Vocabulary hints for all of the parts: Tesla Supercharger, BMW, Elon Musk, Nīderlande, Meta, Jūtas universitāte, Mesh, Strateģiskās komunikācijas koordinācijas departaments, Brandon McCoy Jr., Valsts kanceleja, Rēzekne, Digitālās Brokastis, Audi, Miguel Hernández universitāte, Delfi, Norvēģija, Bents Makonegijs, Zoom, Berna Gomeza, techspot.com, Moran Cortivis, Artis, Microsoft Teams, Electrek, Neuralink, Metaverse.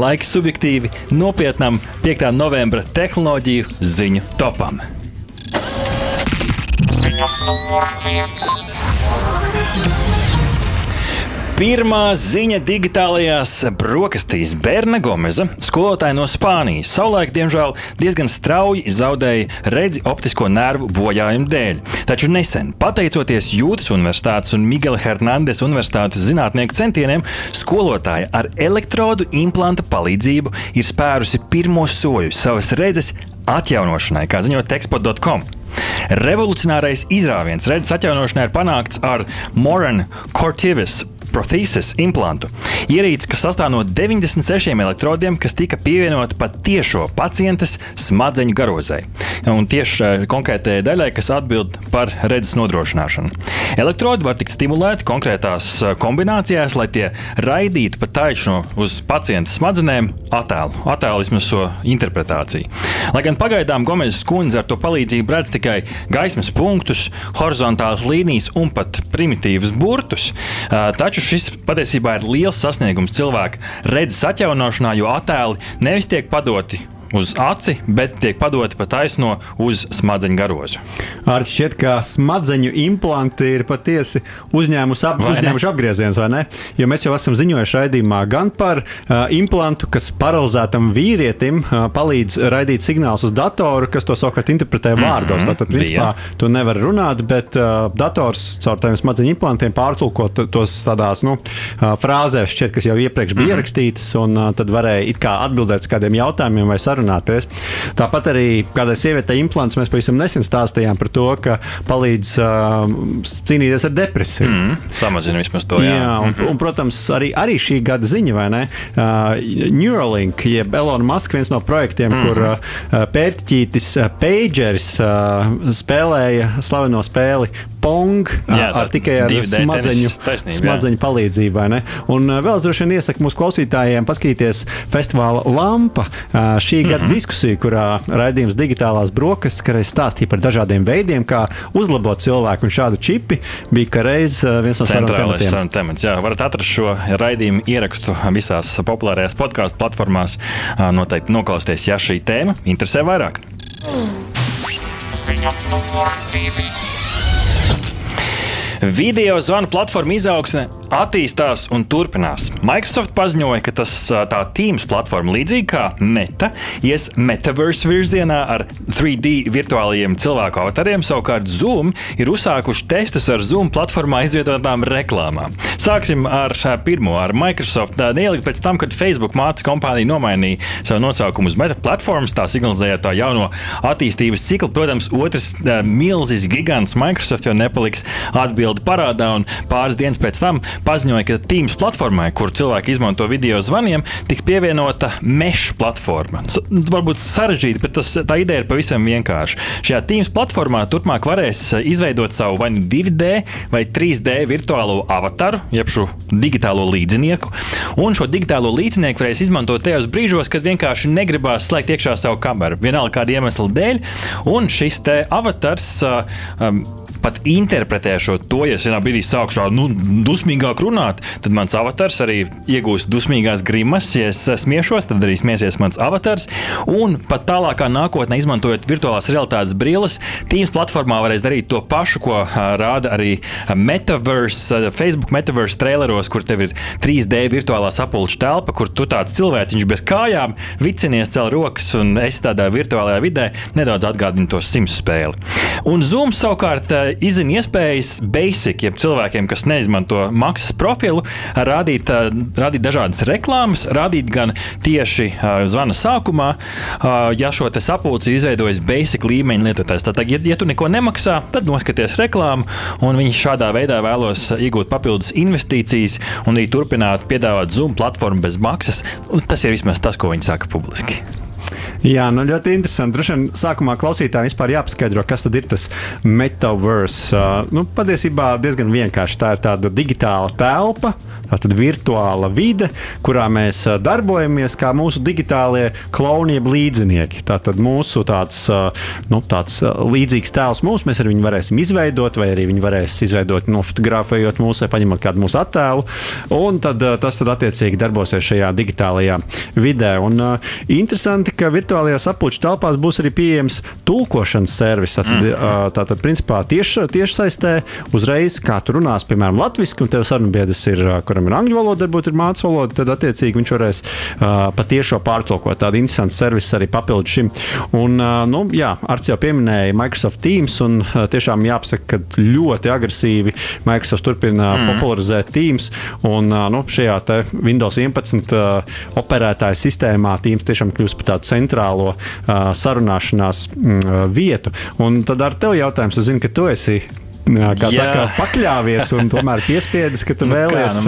laiks subjektīvi nopietnam 5. novembra tehnoloģiju ziņu topam. Pirmā ziņa digitālajās brokastīs. Berna Gomeza, skolotāja no Spānijas, savulaik, diemžēl, diezgan strauji zaudēja redzi optisko nervu bojājumu dēļ. Taču nesen, pateicoties Jūtas universitātes un Miguel Hernández universitātes zinātnieku centieniem, skolotāja ar elektrodu implanta palīdzību ir spērusi pirmo soļu savas redzes atjaunošanai, kā ziņo techspot.com. Revolucionārais izrāviens redzes atjaunošanai ir panākts ar Moran Cortivis prothēzes implantu. Ierīce, kas sastāv no 96 elektrodiem, kas tika pievienot pat tiešo pacientes smadzeņu garozai. Un tieši konkrētajai daļai, kas atbild par redzes nodrošināšanu. Elektrodi var tikt stimulēti konkrētās kombinācijās, lai tie raidītu pa taisno uz pacientes smadzenēm attēlismiso interpretāciju. Lai gan pagaidām Gomezes kundze ar to palīdzību redz tikai gaismas punktus, horizontālas līnijas un pat primitīvas burtus, taču šis patiesībā ir liels sasniegums cilvēka redzes atjaunošanā, jo attēli nevis tiek padoti uz aci, bet tiek padoti pa taisno uz smadzeņu garozu. Ārts, šķiet, ka smadzeņu implanti ir patiesi uzņēmuši apgrieziens, vai ne? Jo mēs jau esam ziņojuši raidījumā gan par implantu, kas paralizētam vīrietim palīdz raidīt signāls uz datoru, kas to savukārt interpretē vārdos. Tātad, principā, tu nevari runāt, bet dators caur tādiem smadzeņu implantiem pārtulkot tos tādās, nu, frāzēs, šķiet, kas jau iepriekš bija ierakstītas, un tad varēja it kā atbildēt uz kādiem jautājumiem vai runāties. Tāpat arī kādai sievietei implants, mēs pavisam nesen stāstījām par to, ka palīdz cīnīties ar depresiju. Samazina vismaz to, jā. Un, protams, arī šī gada ziņa, vai ne? Neuralink, jeb Elon Musk, viens no projektiem, kur pērtiķītis Pageris spēlēja slaveno spēli Pong, ar tikai ar smadzeņu palīdzību, vai ne? Un vēl droši vien iesaku mūsu klausītājiem paskatīties festivāla Lampa, šī gada diskusija, kurā raidījums digitālās brokastis, ka reiz stāstīja par dažādiem veidiem, kā uzlabot cilvēku, un šādu čipi bija, ka reiz viens no sarunu temats. Jā, varat atrast šo raidījumu ierakstu visās populārajās podcastu platformās. Noteikti noklausties, ja šī tēma interesē vairāk. Video zvanu platforma izaugsme attīstās un turpinās. Microsoft paziņoja, ka tā Teams platforma, līdzīgi kā Meta, ies Metaverse virzienā ar 3D virtuālajiem cilvēku avatariem, savukārt Zoom ir uzsākuši testus ar Zoom platformā izvietotām reklāmām. Sāksim ar pirmo, ar Microsoft. Neilgi pēc tam, kad Facebook mātes kompānija nomainīja savu nosaukumu uz Meta platformas, tā signalizēja tā jauno attīstības ciklu. Protams, otrs milzis gigants Microsoft jau nepaliks atbildi parādā, un pāris dienas pēc tam paziņoja, ka Teams platformai, kur cilvēki izmanto video zvaniem, tiks pievienota Mesh platforma. Varbūt sarežģīti, bet tā ideja ir pavisam vienkārši. Šajā Teams platformā turpmāk varēs izveidot savu vai nu 2D vai 3D virtuālo avataru, jeb šo digitālo līdzinieku, un šo digitālo līdzinieku varēs izmantot tajos brīžos, kad vienkārši negribās slēgt iekšā savu kameru, vienalga kāda iemesla dēļ, un šis te avatars pat interpretēšot to, ja es vienā brīdī sāku šādu, nu, dusmīgāk runāt, tad mans avatars arī iegūs dusmīgās grimas. Ja es smiešos, tad arī smiesies mans avatars. Un pat tālākā nākotnē, izmantojot virtuālās realitātes brilles, Teams platformā varēs darīt to pašu, ko rāda arī Metaverse, Facebook Metaverse traileros, kur tev ir 3D virtuālā sapulču telpa, kur tu tāds cilvēciņš bez kājām vicinies, cel rokas, un esi tādā virtuālajā vidē, nedaudz atgādini to Sims spēli. Un Zoom savukārt izzina iespējas basic, jeb cilvēkiem, kas neizmanto maksas profilu, rādīt dažādas reklāmas, rādīt gan tieši zvana sākumā, ja šo te sapulci izveidojas basic līmeņa lietotājs. Tātad, ja tu neko nemaksā, tad noskaties reklāmu, un viņi šādā veidā vēlos iegūt papildus investīcijas un arī turpināt piedāvāt Zoom platformu bez maksas. Tas ir vismaz tas, ko viņi saka publiski. Jā, nu ļoti interesanti. Droši vien sākumā klausītājiem vispār jāpaskaidro, kas tad ir tas Metaverse. Nu, patiesībā diezgan vienkārši. Tā ir tāda digitāla telpa, tātad virtuāla vide, kurā mēs darbojamies kā mūsu digitālie kloniem līdzinieki. Tātad mūsu tāds, nu, tāds līdzīgs tēls mūsu, mēs ar viņu varēsim izveidot, vai arī viņi varēs izveidot nofotografējot mūsu, vai paņemot kādu mūsu attēlu, un tad tas tad attiecīgi darbosies šajā digitālajā vidē. Un interesanti, ka virtuālajās appuču telpās būs arī pieejams tulkošanas servis. Tātad principā tiešsaistē uzreiz, kā tu runās, piemēram, latviski, un tev sarunbiedrs ir, kuram ir angļu valoda, varbūt ir mācu valoda, tad attiecīgi viņš varēs patiešo pārtulkot. Tāda interesanta servisa arī papildu šim. Un, nu, jā, Arts jau pieminēja Microsoft Teams, un tiešām jāpasaka, ka ļoti agresīvi Microsoft turpina popularizēt Teams, un, nu, šajā te Windows 11 operētāja sistēmā Teams tiešām kļūst par tādu centrālo sarunāšanās vietu. Un tad ar tevi jautājums, es zinu, ka tu esi kā saka, pakļāvies un tomēr piespiedis, ka tu vēlies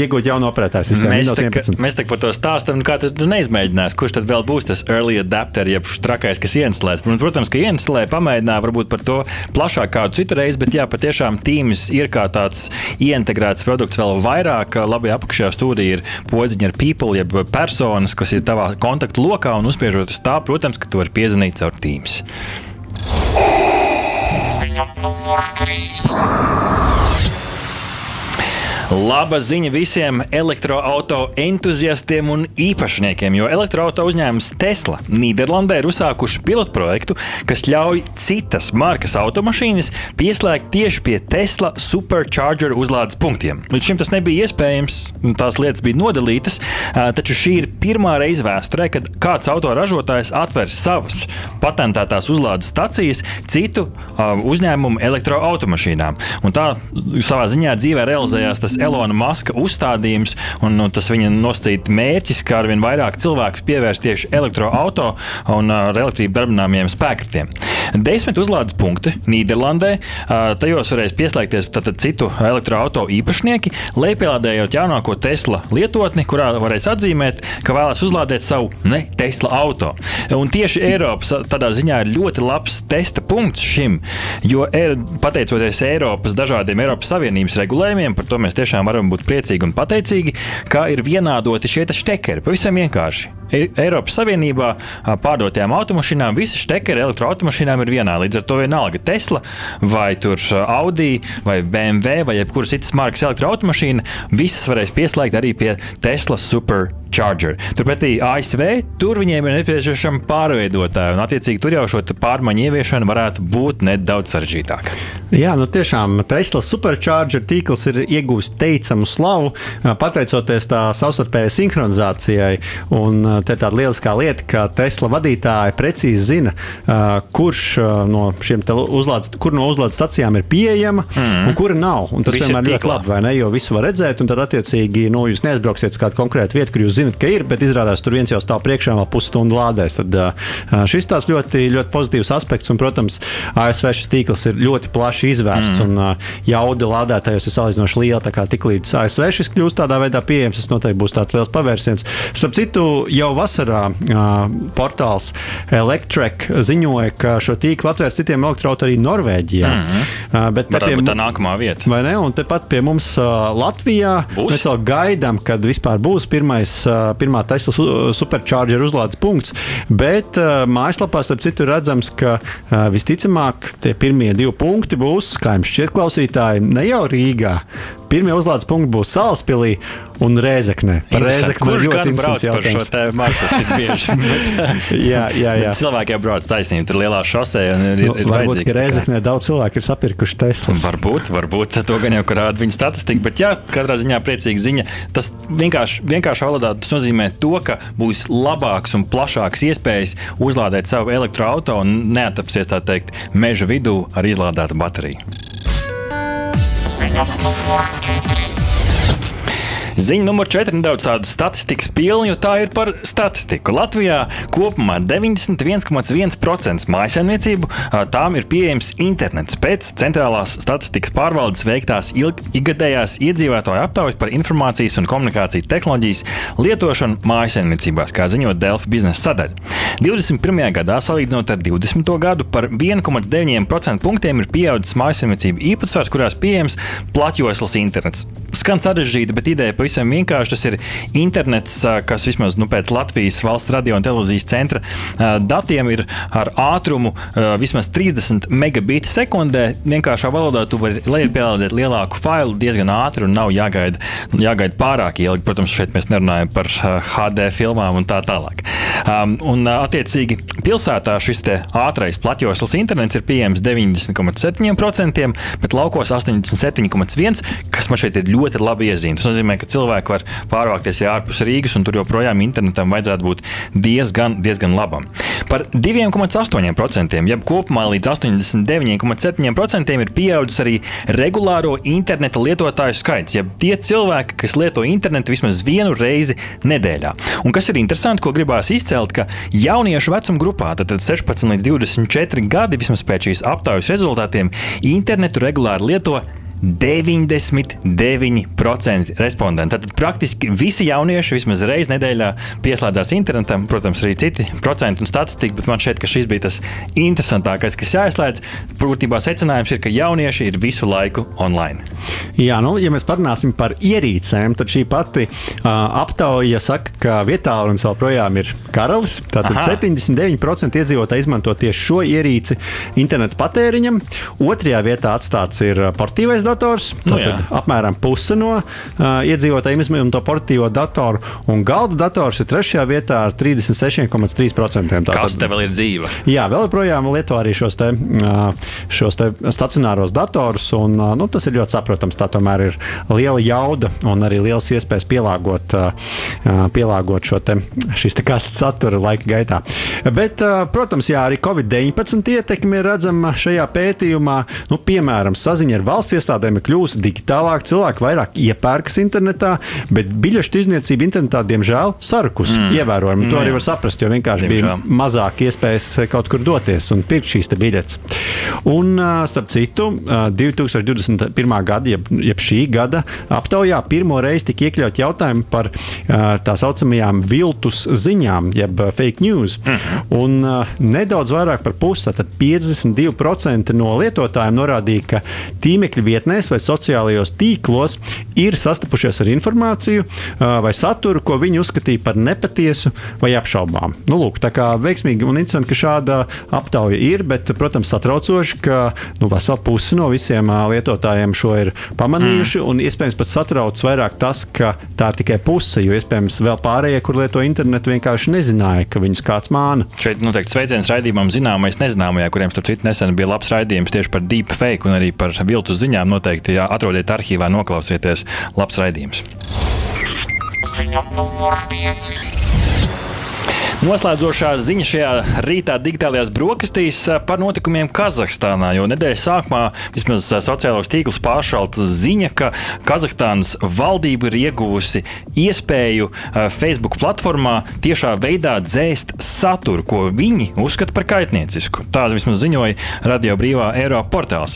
iegūt jaunu operētāju sistēmu. Mēs tak par to stāstam, kā tu neizmēģinās, kurš tad vēl būs tas early adapter, jeb trakais, kas ieneslēs. Protams, ka ieneslē pamēģinā varbūt par to plašāk kādu citu reizi, bet jā, patiešām Teams ir kā tāds ieintegrēts produkts vēl vairāk. Labi apakšējā stūrī ir podziņa ar people, jeb personas, kas ir tavā kontaktu lokā, un uzspiežot uz tā, protams, ka tu vari piezvanīt caur Teams. Laba ziņa visiem elektroauto entuziastiem un īpašniekiem, jo elektroauto uzņēmums Tesla Nīderlandē ir uzsākuši pilotprojektu, kas ļauj citas markas automašīnas pieslēgt tieši pie Tesla Supercharger uzlādes punktiem. Līdz šim tas nebija iespējams, tās lietas bija nodalītas, taču šī ir pirmā reize vēsturē, kad kāds autoražotājs atver savas patentētās uzlādes stacijas citu uzņēmumu elektroautomašīnām. Un tā savā ziņā dzīvē realizējās tas Elona Muska uzstādījums un tas viņa nosacīts mērķis, kā arvien vairāk cilvēkus pievērst tieši elektroauto un ar elektrību darbināmiem spēkratiem. 10 uzlādes punkti Nīderlandē, tajos varēs pieslēgties citu elektroauto īpašnieki, lejupielādējot jaunāko Tesla lietotni, kurā varēs atzīmēt, ka vēlās uzlādēt savu ne Tesla auto. Un tieši Eiropas tādā ziņā ir ļoti labs testa punkts šim, jo pateicoties dažādiem Eiropas Savienības regulējumiem, par to mēs tiešām varam būt priecīgi un pateicīgi, ka ir vienādoti šie štekeri. Pavisam vienkārši. Eiropas Savienībā pārdotajām automašīnām visi štekeri elektroautomašīnām ir vienā. Līdz ar to vienalga Tesla vai tur Audi vai BMW vai jebkuras citas markas elektroautomašīna, visas varēs pieslēgt arī pie Tesla Supercharger. Turpretī ASV, tur viņiem ir nepieciešama pārveidotāja un attiecīgi tur jau šo pārmaiņu ieviešana varētu būt nedaudz sarežģītāk. Jā, nu tiešām Tesla Supercharger tīkls ir iegūst teicamu slavu, pateicoties tā savstarpējai sinhronizācijai. Un te ir tāda lieliskā lieta, ka Tesla vadītāji precīzi zina, kur no uzlādes stacijām ir pieejama un kura nav. Un tas vienmēr ir ļoti labi, vai ne? Jo visu var redzēt, un tad attiecīgi, nu, jūs neizbrauksiet uz kādu konkrētu vietu, kur jūs zinat, ka ir, bet izrādās, tur viens jau stāv priekšā vēl pusstundu lādēs. Tad šis tāds ļoti, ļoti pozitīvs aspekts, un, protams, ASV šis tīkls ir ļoti plaši izvērsts, un jauda lādētājos ir salīdzinoši liela. Tā kā tiklīdz ASV šis kļūst tādā veidā pieejams, tas noteikti būs tāds liels pavērsiens. Starp citu, jau vasarā portāls Electrek ziņoja, ka šo tīklu atvērs citiem elektroauto arī Norvēģijā. Bet tā nākamā vieta. Vai ne? Un tepat pie mums Latvijā mēs vēl gaidām, kad vispār būs pirmā Tesla Supercharger uzlādes punkts, bet mājaslapā, starp citu, redzams, ka visticamāk tie pirmie 2 punkti būs, kā jums šķiet, klausītāji, ne jau Rīgā. Pirmie uzlādes punkti būs Sālespilī un Rēzeknē. Kurš gan brauc par šo tēmu maršrutu tik bieži? Jā. Cilvēki jau brauc taisnība, tur lielā šosē un ir vajadzīgs. Varbūt, ka Rēzeknē daudz cilvēku ir sapirkuši Teslas. Varbūt, to gan jau, ka rāda viņa statistika, bet jā, katrā ziņā priecīga ziņa. Tas vienkārši valodā nozīmē to, ka būs labāks un plašāks iespējas uzlādēt savu elektroauto un neatapsies, tā teikt, meža vidū ar izlādētu bateriju. Ziņa numur 4 nedaudz tāda statistikas pilna, jo tā ir par statistiku. Latvijā kopumā 91,1% mājasēmniecību tām ir pieejams internets pēc centrālās statistikas pārvaldes veiktās ikgadējās iedzīvotāju aptaujas par informācijas un komunikāciju tehnoloģijas lietošanu mājasēmniecībās, kā ziņo Delfi biznesa sadaļa. 21. gadā salīdzinot ar 20. gadu par 1,9% punktiem ir pieaudzis mājasēmniecību īpatsvars, kurās pieejams platjoslas internets. Skan sarežģīta, bet ideja pavisam vienkārši. Tas ir internets, kas vismaz pēc Latvijas Valsts radio un televizijas centra datiem ir ar ātrumu vismaz 30 megabīti sekundē. Vienkāršā valodā tu vari pielādēt lielāku failu diezgan ātri un nav jāgaida pārāk ilgi. Protams, šeit mēs nerunājam par HD filmām un tā tālāk. Un attiecīgi pilsētā šis te ātrais platjoslas internets ir pieejams 90,7%, bet laukos 87,1%, kas man šeit ir ļoti labi iezīme. Tas nozīmē, ka cilvēki var pārvākties ārpus Rīgas, un tur joprojām internetam vajadzētu būt diezgan labam. Par 2,8%, jeb kopumā līdz 89,7% ir pieaudzis arī regulāro interneta lietotāju skaits, jeb tie cilvēki, kas lieto internetu vismaz vienu reizi nedēļā. Un kas ir interesanti, ko gribās izcelt, ka jauniešu vecuma grupā, tātad 16 līdz 24 gadi, vismaz pēc šīs aptaujas rezultātiem, internetu regulāri lieto 99% respondenti. Tātad praktiski visi jaunieši vismaz reiz nedēļā pieslēdzās internetam, protams, arī citi procenti un statistika, bet man šeit, ka šis bija tas interesantākais, kas jāizslēdz. Protībā secinājums ir, ka jaunieši ir visu laiku online. Jā, nu, ja mēs parunāsim par ierīcēm, tad šī pati aptauja saka, ka vietālrunis vēl projām ir karalis. Tātad 79% iedzīvotāji izmanto tieši šo ierīci interneta patēriņam. Otrajā vietā atstāts ir portīvais dators, tātad apmēram puse no iedzīvotājiem izmanto portīvo datoru, un galda dators ir trešajā vietā ar 36,3%. Kas te vēl ir dzīva? Jā, vēl projām lieto arī šos te stacionāros datorus, un tas ir ļoti saprotams, tā tomēr ir liela jauda un arī lielas iespējas pielāgot šīs te kastes satura laika gaitā. Bet, protams, jā, arī COVID-19 ietekmi ir redzama šajā pētījumā, nu, piemēram, saziņa ar valsts iestādēm ir kļūst digitālāk, cilvēki vairāk iepērkas internetā, bet biļešu tirdzniecība internetā, diemžēl, sarukus ievērojami. To arī var saprast, jo vienkārši bija mazāk iespējas kaut kur doties un pirkt šīs te biļetes. Un, starp citu, 2021. gada, jeb šī gada aptaujā pirmo reizi tika iekļaut jautājumu par tā saucamajām viltus ziņām, jeb fake news. Un nedaudz vairāk par pusi, tad 52% no lietotājiem norādīja, ka tīmekļa vietnēs vai sociālajos tīklos ir sastapušies ar informāciju vai saturu, ko viņi uzskatīja par nepatiesu vai apšaubām. Nu, lūk, tā kā veiksmīgi un interesanti, ka šāda aptauja ir, bet, protams, satraucoši, ka vesela pusi no visiem lietotājiem šo ir pamanījuši, un iespējams pat satrauc vairāk tas, ka tā ir tikai puse, jo iespējams vēl pārējie, kur lieto internetu, vienkārši nezināja, ka viņus kāds māna. Šeit noteikti sveiciens raidījumam zināmais nezināmajā, kuriem, starp citu, nesen bija labs raidījums tieši par deepfake un arī par viltus ziņām noteikti atrodiet arhīvā, noklausieties, labs raidījums. Noslēdzošā ziņa šajā rītā digitālajās brokastīs par notikumiem Kazahstānā, jo nedēļas sākumā vismaz sociālos tīklus pāršalta ziņa, ka Kazahstānas valdība ir ieguvusi iespēju Facebook platformā tiešā veidā dzēst saturu, ko viņi uzskata par kaitniecisku. Tā vismaz ziņoja Radio Brīvā Eiropa portāls.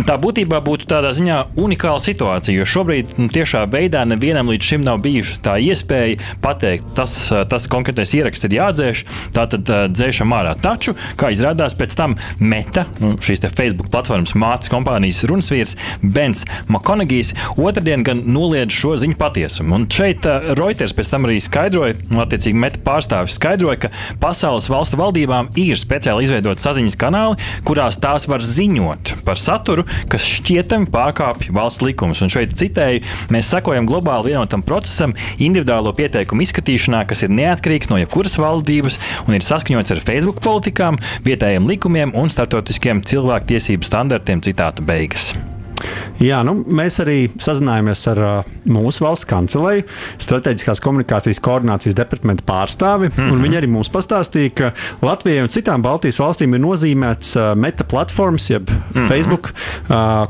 Tā būtībā būtu tādā ziņā unikāla situācija, jo šobrīd tiešā veidā nevienam līdz šim nav bijuši tā iespēja pateikt, tas konkrētais ieraksts ir jādzēš, tātad dzēšam ārā. Taču, kā izrādās, pēc tam Meta, šīs te Facebook platformas mātes kompānijas runasvīrs Bents Makonegijs, otrdien gan noliedz šo ziņu patiesumu. Un šeit Reuters pēc tam arī skaidroja, attiecīgi Meta pārstāvis skaidroja, ka pasaules valstu valdībām ir speciāli izveidot saziņas kanāli, kurās tās var ziņot par saturu, kas šķietami pārkāpj valsts likumus. Un šeit citēju, mēs sekojam globāli vienotam procesam individuālo pieteikumu izskatīšanā, kas ir neatkarīgs no jebkuras valdības un ir saskaņots ar Facebook politikām, vietējiem likumiem un startautiskiem cilvēku tiesību standartiem, citāta beigas. Jā, nu, mēs arī sazinājāmies ar mūsu Valsts kanceleju, Strateģiskās komunikācijas koordinācijas departamenta pārstāvi, un viņi arī mums pastāstīja, ka Latvijai un citām Baltijas valstīm ir nozīmēts Meta platformas, jeb Facebook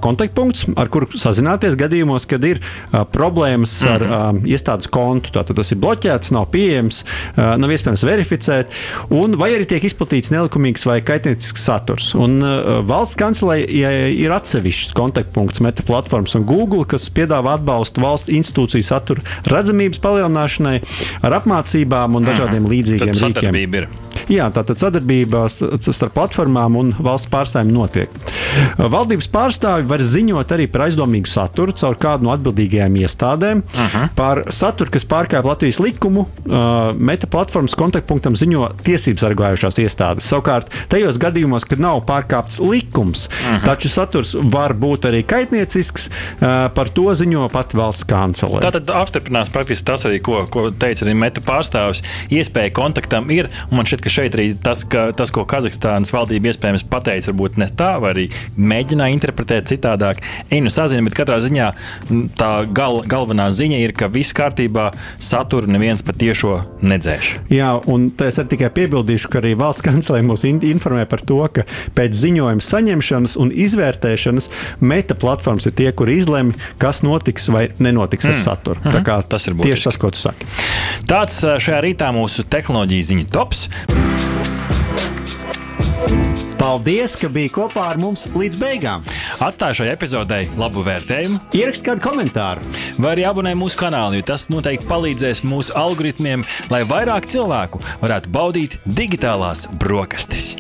kontaktpunkts, ar kuru sazināties gadījumos, kad ir problēmas ar iestādes kontu. Tātad tas ir bloķēts, nav pieejams, nav iespējams verificēt, un vai arī tiek izplatīts nelikumīgs vai kaitniecisks saturs. Un Valsts kancelejai ir atsevišķs kontaktpunkts Meta platformas un Google, kas piedāvā atbalstu valsts institūciju satura redzamības palielināšanai ar apmācībām un dažādiem līdzīgiem rīkiem. Tad sadarbība ir. Jā, tātad sadarbība starp platformām un valsts pārstāvjiem notiek. Valdības pārstāvi var ziņot arī par aizdomīgu saturu caur kādu no atbildīgajām iestādēm. Par saturu, kas pārkāp Latvijas likumu, Meta platformas kontaktpunktam ziņo tiesības sargājošās iestādes. Savukārt, tajos gadījumos, kad nav pārkāpts likums, taču saturs var būt arī kaitniecisks, par to ziņo pat Valsts kanceleja. Tātad apstiprinās praktiski tas arī, ko teica arī Meta pārstāvis. Iespēja kontaktam ir, un man šķiet, ka šeit arī tas, ko Kazahstānas valdība iespējams pateica, varbūt ne tā, vai arī mēģināja interpretēt citādāk. Ej, nu sazina, bet katrā ziņā tā galvenā ziņa ir, ka viss kārtībā saturu neviens pat tiešo nedzēš. Jā, un es arī tikai piebildīšu, ka arī Valsts kanceleja mūs informē par to, ka pēc ziņojuma saņemšanas un izvērtēšanas Meta platformas ir tie, kuri izlemi, kas notiks vai nenotiks ar saturu. Tā kā tas ir tieši tas, ko tu saki. Tāds šajā rītā mūsu tehnoloģija ziņu tops. Paldies, ka biji kopā ar mums līdz beigām. Atstāju šai epizodei labu vērtējumu. Ieraksti kādu komentāru. Vai arī abonē mūsu kanālu, jo tas noteikti palīdzēs mūsu algoritmiem, lai vairāk cilvēku varētu baudīt digitālās brokastis.